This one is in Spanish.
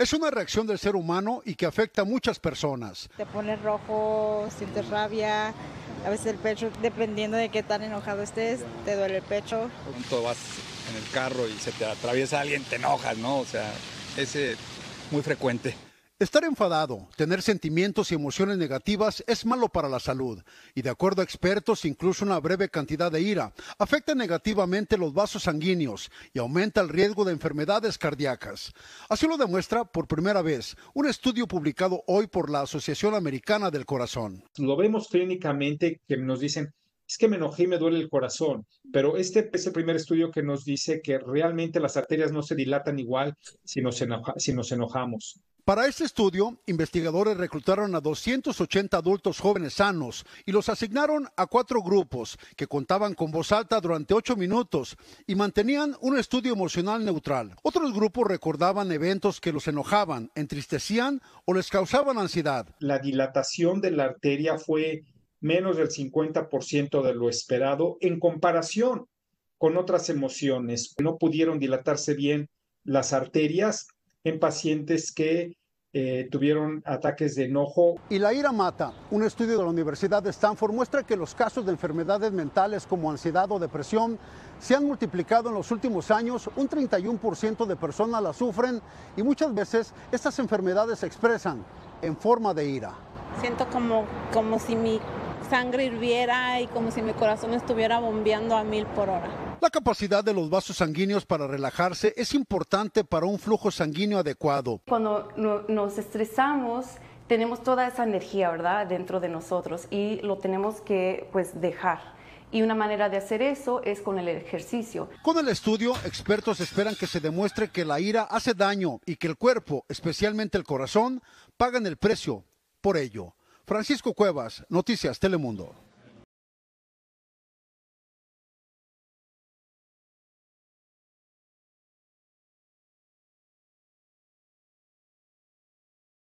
Es una reacción del ser humano y que afecta a muchas personas. Te pones rojo, sientes rabia, a veces el pecho, dependiendo de qué tan enojado estés, te duele el pecho. Pronto vas en el carro y se te atraviesa alguien, te enojas, ¿no? O sea, es muy frecuente. Estar enfadado, tener sentimientos y emociones negativas es malo para la salud y de acuerdo a expertos incluso una breve cantidad de ira afecta negativamente los vasos sanguíneos y aumenta el riesgo de enfermedades cardíacas. Así lo demuestra por primera vez un estudio publicado hoy por la Asociación Americana del Corazón. Lo vemos clínicamente que nos dicen, es que me enojé y me duele el corazón, pero este es el primer estudio que nos dice que realmente las arterias no se dilatan igual si nos enojamos. Para este estudio, investigadores reclutaron a 280 adultos jóvenes sanos y los asignaron a 4 grupos que contaban con voz alta durante 8 minutos y mantenían un estudio emocional neutral. Otros grupos recordaban eventos que los enojaban, entristecían o les causaban ansiedad. La dilatación de la arteria fue menos del 50% de lo esperado en comparación con otras emociones. No pudieron dilatarse bien las arterias en pacientes que tuvieron ataques de enojo. Y la ira mata. Un estudio de la Universidad de Stanford muestra que los casos de enfermedades mentales como ansiedad o depresión se han multiplicado en los últimos años. Un 31% de personas las sufren y muchas veces estas enfermedades se expresan en forma de ira. Siento como si mi sangre hirviera y como si mi corazón estuviera bombeando a 1000 por hora. La capacidad de los vasos sanguíneos para relajarse es importante para un flujo sanguíneo adecuado. Cuando nos estresamos, tenemos toda esa energía, ¿verdad?, dentro de nosotros y lo tenemos que dejar. Y una manera de hacer eso es con el ejercicio. Con el estudio, expertos esperan que se demuestre que la ira hace daño y que el cuerpo, especialmente el corazón, pagan el precio por ello. Francisco Cuevas, Noticias Telemundo.